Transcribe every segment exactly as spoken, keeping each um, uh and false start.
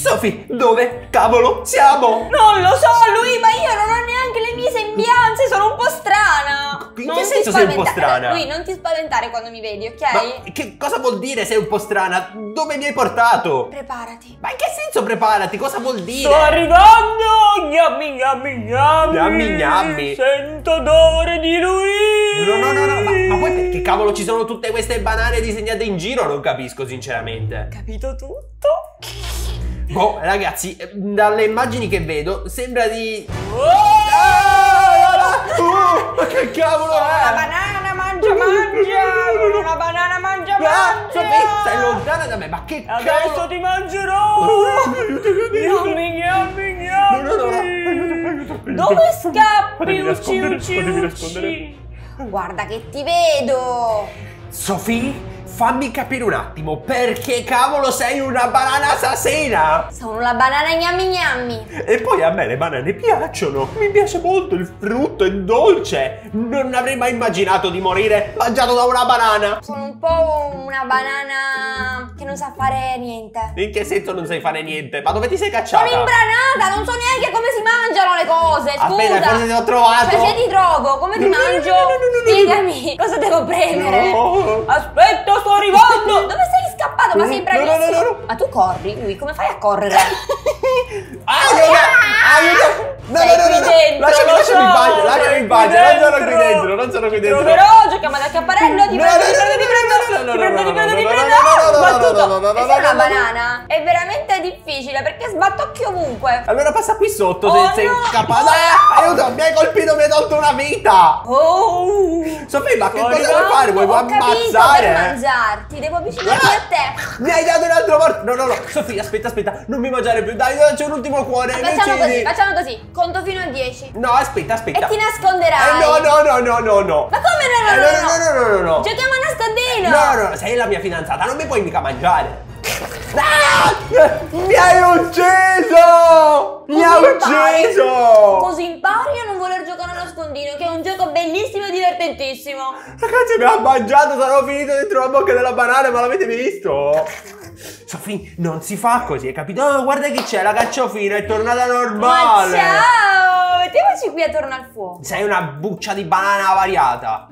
Sofì, dove cavolo siamo? Non lo so, Luì, ma io non ho neanche le mie sembianze, sono un po' strana. In che senso sei un po' strana? Luì, non ti spaventare quando mi vedi, ok? Ma che cosa vuol dire sei un po' strana? Dove mi hai portato? Preparati. Ma in che senso preparati? Cosa vuol dire? Sto arrivando! Gnammi, gnammi, gnammi! Gnammi, gnammi! Sento odore di Luì! No, no, no, no, ma, ma poi perché cavolo ci sono tutte queste banane disegnate in giro? Non capisco, sinceramente. Capito tutto? Boh, ragazzi, dalle immagini che vedo sembra di... Oh! Ah, uh, che cavolo è? Una banana mangia mangia! Una banana mangia mangia! Ah, stai lontana da me, ma che Adesso cavolo? Adesso ti mangerò! Gnammi, gnammi, gnammi! No, no, no, aiuto, aiuto, dove scappi? Ucci, ucci, ucci! Guarda che ti vedo! Sofì? Fammi capire un attimo, perché cavolo sei una banana assassina? Sono la banana gnammi gnammi. E poi a me le banane piacciono, mi piace molto il frutto, è dolce. Non avrei mai immaginato di morire mangiato da una banana. Sono un po' una banana che non sa fare niente. In che senso non sai fare niente? Ma dove ti sei cacciata? Sono imbranata, non so neanche come si mangiano le cose, scusa. Aspetta, cosa ti ho trovato? Cioè se ti trovo, come ti mangio? Spiegami, cosa devo prendere? No. Aspetta, sto arrivando! Dove sei scappato? Ma sei bravissimo! No, no, no, no. Ma tu corri, lui, come fai a correre? Ah, aiuto! No, no, no, no, no. Lasciami, lasciami in pace, lasciami in pace, non sono qui dentro, non sono qui dentro. Troverò, giochiamo ad acchiapparello, ti prendo, ti prendo, ti prendo, ti prendo, ti prendo, ti prendo. E se una banana è veramente difficile perché sbattocchi ovunque. Allora passa qui sotto se sei scappata. Aiuto, mi hai colpito, mi hai tolto una vita. Oh! Sofì, ma che cosa vuoi fare? Vuoi ammazzare? Ti devo avvicinarmi ah, a te. Mi hai dato un altro morto. No, no, no. Sofì, aspetta, aspetta. Non mi mangiare più. Dai, c'è un ultimo cuore. Ma facciamo così, facciamo così. Conto fino a dieci. No, aspetta, aspetta. E ti nasconderai. Eh, no, no, no, no, no, no. Ma come no, no, eh, no, no, no, no, no, no, no, no. Giochiamo a nascondino. No, no, no, sei la mia fidanzata. Non mi puoi mica mangiare. Ah! Mi hai ucciso! Mi hai ucciso! Così impari a non voler giocare a nascondino, che è un gioco bellissimo e divertentissimo. Ragazzi, mi ha mangiato, sarò finito dentro la bocca della banana, ma l'avete visto? Sofì, non si fa così, hai capito? Oh, guarda chi c'è, la cacciofina è tornata normale. Ma ciao! Mettiamoci qui attorno al fuoco. Sei una buccia di banana avariata.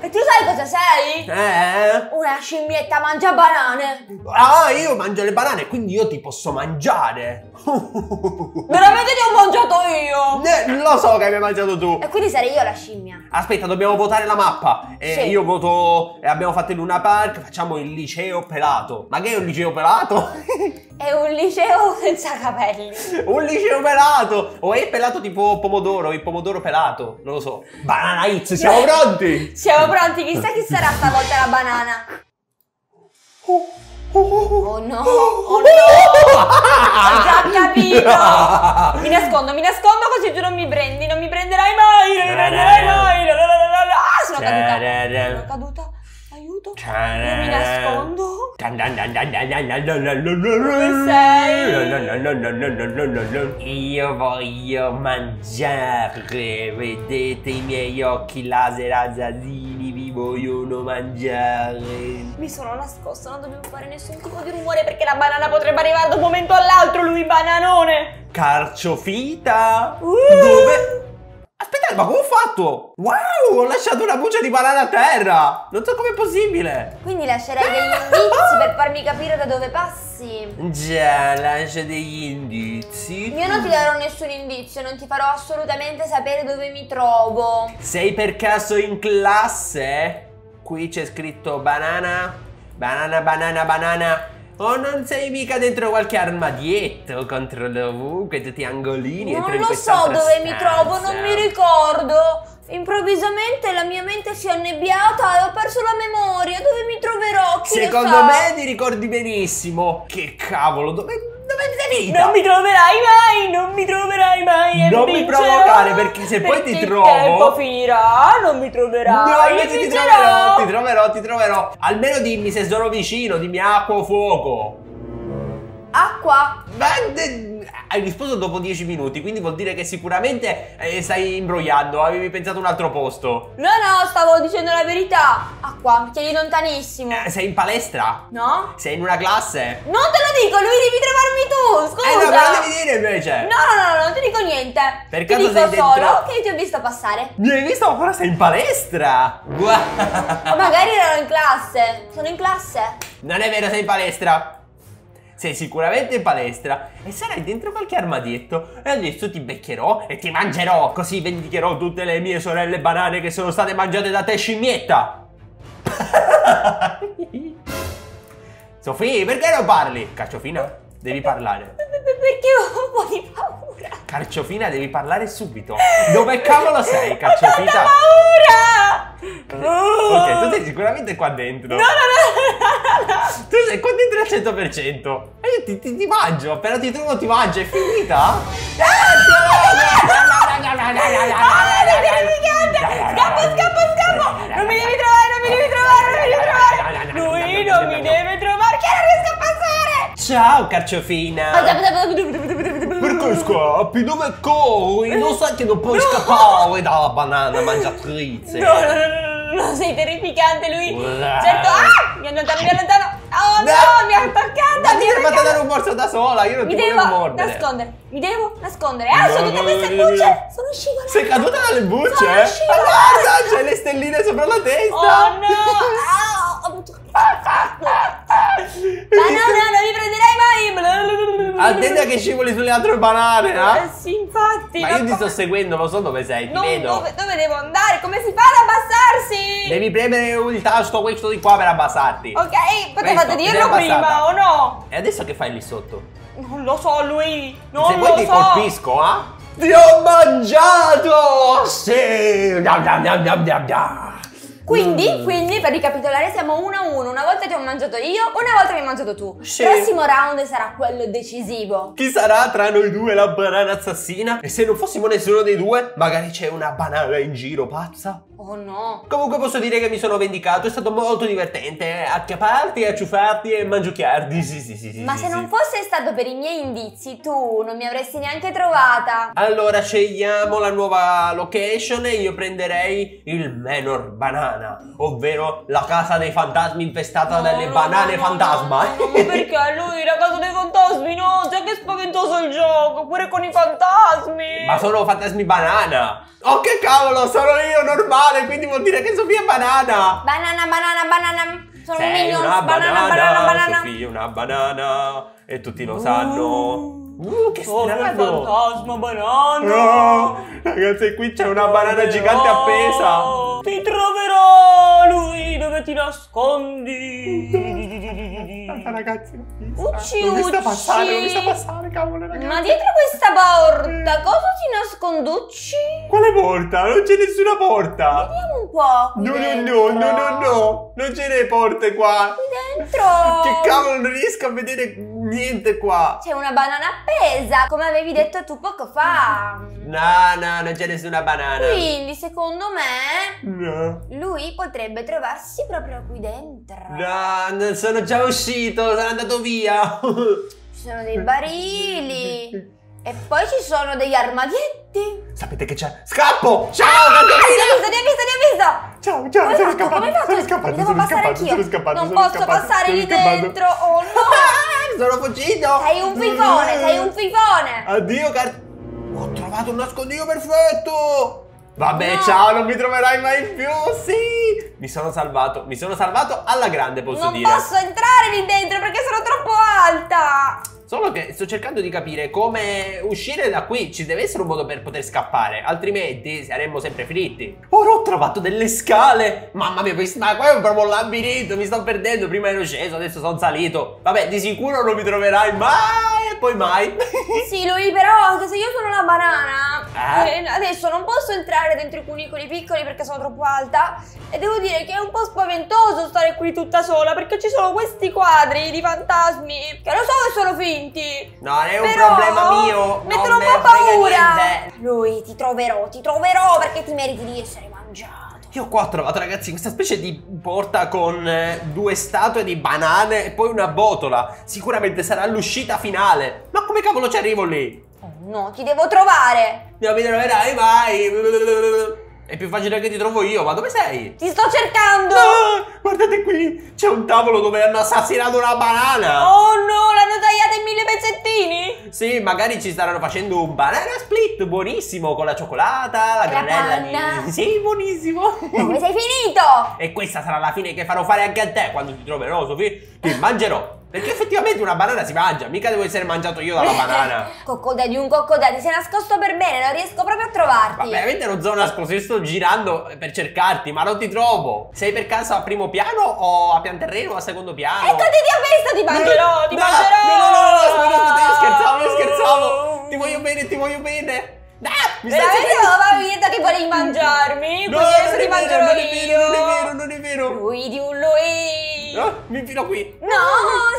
E tu sai cosa sei? Eh? Una scimmietta mangia banane. Ah, io mangio le banane, quindi io ti posso mangiare. Veramente ti ho mangiato io? Eh, lo so che mi hai mangiato tu. E quindi sarei io la scimmia. Aspetta, dobbiamo votare la mappa. Eh, sì. Io voto... Eh, abbiamo fatto il Luna Park, facciamo il liceo pelato. Ma che è un liceo pelato? È un liceo senza capelli. Un liceo pelato. O è pelato tipo pomodoro, il pomodoro pelato. Non lo so. Banana Hits, siamo pronti? Siamo pronti, chissà chi sarà stavolta la banana. Oh no, oh no, ho già capito. Mi nascondo, mi nascondo così tu non mi prendi, non mi prenderai mai, non mi prenderai mai. Ah, sono caduta, sono caduta, aiuto, io mi nascondo. Dove sei? Io voglio mangiare, vedete i miei occhi laser azzadini. Vogliono mangiare. Mi sono nascosta, non dobbiamo fare nessun tipo di rumore perché la banana potrebbe arrivare da un momento all'altro, lui bananone. Carciofita. Uh. Dove? Aspetta, ma come ho fatto? Wow, ho lasciato una buccia di banana a terra. Non so com'è possibile. Quindi lascerai degli indizi per farmi capire da dove passi. Già, lascia degli indizi. Io non ti darò nessun indizio, non ti farò assolutamente sapere dove mi trovo. Sei per caso in classe? Qui c'è scritto banana, banana, banana, banana. Oh, non sei mica dentro qualche armadietto, controllo ovunque, tutti angolini. Non lo so dove mi trovo, non mi ricordo. Improvvisamente la mia mente si è annebbiata e ho perso la memoria. Dove mi troverò? Chi Secondo me ti ricordi benissimo. Che cavolo, dove... Dove sei finita? Non mi troverai mai, non mi troverai mai. Non mi provocare perché se perché poi ti trovo... il tempo finirà, non mi troverai. No, invece ti troverò, ti troverò, ti troverò. Almeno dimmi se sono vicino, dimmi acqua o fuoco. Acqua? Beh, hai risposto dopo dieci minuti, quindi vuol dire che sicuramente eh, stai imbrogliando, avevi pensato un altro posto. No, no, stavo dicendo la verità. Acqua, sei lontanissimo. Eh, sei in palestra? No. Sei in una classe? Non te lo dico, lui devi trovarmi tu. invece? No, no, no, non ti dico niente. Per caso ti dico sei solo dentro... che ti ho visto passare. Mi hai visto? Ma però sei in palestra. Wow. O magari erano in classe. Sono in classe. Non è vero, sei in palestra. Sei sicuramente in palestra e sarai dentro qualche armadietto e adesso ti beccherò e ti mangerò, così vendicherò tutte le mie sorelle banane che sono state mangiate da te, scimmietta. Sofì, perché non parli? Carciofina, devi parlare. Perché ho un po' di paura. Carciofina, devi parlare subito. Dove cavolo sei, Carciofina? Ho tanta paura. Ok, tu sei sicuramente qua dentro. No, no, no, no, no. Tu sei qua dentro al cento per cento. E io ti, ti, ti mangio, appena ti trovo ti mangio, è finita? Scappo, scappo, scappo. Non mi devi trovare, non mi devi trovare, non mi devi trovare. Lui non mi deve trovare, che non riesco a passare. Ciao, Carciofina. Perché scappi? Dove corri? Non sai che non puoi scappare dalla banana mangiatrice. No, no, no. No, sei terrificante, lui. Wow. Certo. Ah! Mi allontano, mi allontano. Oh no, no, mi ha attaccata. Ma mi ha fatto dare un morso da sola. Io non mi ti devo mordere. Nascondere. Mi devo nascondere. Ah, no, sono tutte queste bucce. Sono scivolata. Sei caduta dalle bucce? Sono guarda, c'è le stelline sopra la testa. Oh no. Ah, ho avuto... Banana, non mi prenderai mai. Attenta che scivoli sulle altre banane, eh? Eh sì, infatti. Ma io ti sto seguendo, non so dove sei, ti vedo. Dove, dove devo andare? Come si fa ad abbassarsi? Devi premere il tasto questo di qua per abbassarti. Ok, potevate dirlo prima o no? E adesso che fai lì sotto? Non lo so, lui. Non lo so. Se poi ti colpisco, ah? Eh? Ti ho mangiato! Sì! Dam, dam, dam, dam, dam, dam. Quindi, quindi, per ricapitolare, siamo uno a uno. Una volta ti ho mangiato io, una volta mi hai mangiato tu. Sì. Il prossimo round sarà quello decisivo. Chi sarà tra noi due la banana assassina? E se non fossimo nessuno dei due, magari c'è una banana in giro, pazza? Oh no. Comunque posso dire che mi sono vendicato, è stato molto divertente. Acchiapparti, acciuffarti e mangiucchiarti, sì sì sì sì. Ma sì, se sì. non fosse stato per i miei indizi, tu non mi avresti neanche trovata. Allora scegliamo la nuova location e io prenderei il Menor Banana, ovvero la casa dei fantasmi infestata no, dalle no, banane no, fantasma. No, no, no, perché lui la casa dei fantasmi, no, cioè che spaventoso il gioco, pure con i fantasmi. Ma sono fantasmi banana. Oh che cavolo, sono io normale, quindi vuol dire che Sofì è banana. Banana, banana, banana. Sono un minion, banana, banana, banana, banana. Sofì è una banana e tutti lo uh. sanno. Uh, che oh, strano! Fantasma banana! No! Ragazzi, qui c'è una banana gigante appesa! Ti troverò, lui! Dove ti nascondi? Ragazzi, non mi sta, non mi sta passare, non mi sta passare, cavolo, ragazzi! Ma dietro questa porta, cosa ti nasconducci? Quale porta? Non c'è nessuna porta! Vediamo un po'! No, no, no, no, no, no! Non ce ne porte qua! Qui dentro! Che cavolo, non riesco a vedere... niente qua. C'è una banana appesa, come avevi detto tu poco fa. No, no, non c'è nessuna banana. Quindi, secondo me, no, lui potrebbe trovarsi proprio qui dentro. No, non sono già uscito, sono andato via. Ci sono dei barili. E poi ci sono degli armadietti. Sapete che c'è? Scappo! Ciao! Ah, ti ho visto, ti ho visto, ti ho visto! Ciao, ciao, sono scappato, come sono, sono scappato, devo sono passare scappato, sono scappato, non sono posso scappato, passare lì scappato. dentro, oh no! Sono fuggito! Sei un fifone, sei un fifone! Addio, car... ho trovato un nascondiglio perfetto! Vabbè, no, ciao, non mi troverai mai più, sì! Mi sono salvato, mi sono salvato alla grande, posso non dire. Non posso entrare lì dentro perché sono troppo alta! Solo che sto cercando di capire come uscire da qui. Ci deve essere un modo per poter scappare, altrimenti saremmo sempre finiti. Ora ho trovato delle scale. Mamma mia, ma qua è proprio un labirinto. Mi sto perdendo, prima ero sceso, adesso sono salito. Vabbè, di sicuro non mi troverai mai e poi mai. Sì, lui, però anche se io sono la banana, eh? adesso non posso entrare dentro i cunicoli piccoli perché sono troppo alta. E devo dire che è un po' spaventoso stare qui tutta sola, perché ci sono questi quadri di fantasmi che lo so che sono finiti. No, non è un Però, problema mio. Metterò un po' paura. Lui, ti troverò, ti troverò perché ti meriti di essere mangiato. Io qua ho trovato, ragazzi, questa specie di porta con eh, due statue di banane e poi una botola. Sicuramente sarà l'uscita finale. Ma come cavolo ci arrivo lì? Oh no, ti devo trovare. Non mi troverai mai. È più facile che ti trovo io, ma dove sei? Ti sto cercando! No, guardate qui, c'è un tavolo dove hanno assassinato una banana! Oh no, l'hanno tagliata in mille pezzettini! Sì, magari ci staranno facendo un banana split buonissimo con la cioccolata, la, la granella di... Sì, buonissimo. Dove sei finito? E questa sarà la fine che farò fare anche a te quando ti troverò, Sofì. Ti mangerò. Perché effettivamente una banana si mangia, mica devo essere mangiato io dalla banana. Cocco Daddy, un Cocco Daddy, sei nascosto per bene, non riesco proprio a trovarti. Vabbè, veramente non sono nascosto, io sto girando per cercarti, ma non ti trovo. Sei per caso a primo piano o a pian terreno o a secondo piano? Eccoti, ti ho visto, ti mangerò, ti no, mangerò. No, no, no, no, no, scherzavo, no, scherzavo. Ti voglio bene, ti voglio bene. Ah, mi stai dicendo che volevi mangiarmi? No, non è vero, non è vero, non è vero, non è vero. Lui di un lui. No, mi infilo qui. No,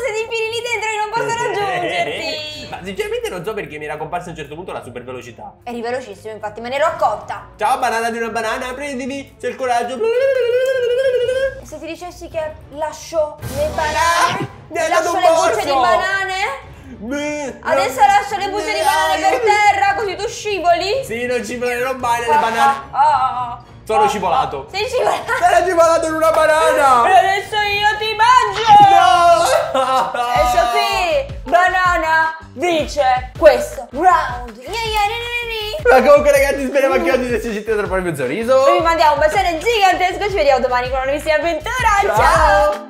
se ti infili lì dentro io non posso raggiungerti. Ma sinceramente non so perché mi era comparsa a un certo punto la super velocità. Eri velocissimo, infatti me ne ero accorta. Ciao banana di una banana, prendimi, c'è il coraggio. E se ti dicessi che lascio le banane, ah, lascio le bucce di banane? Beh, adesso no, lascio le bucce no, di banane per terra, così tu scivoli. Sì, non scivolerò mai nelle ah, banane. Ah, ah. Sono scivolato. Sei scivolato? Sei scivolato in una banana. E adesso io ti mangio. No. E Sofì, banana dice questo round. Yeah, yeah, ma comunque ragazzi, speriamo che oggi se ci siete trovati un sorriso. Vi mandiamo un bacione gigantesco. Ci vediamo domani con una nuovissima avventura. Ciao. Ciao.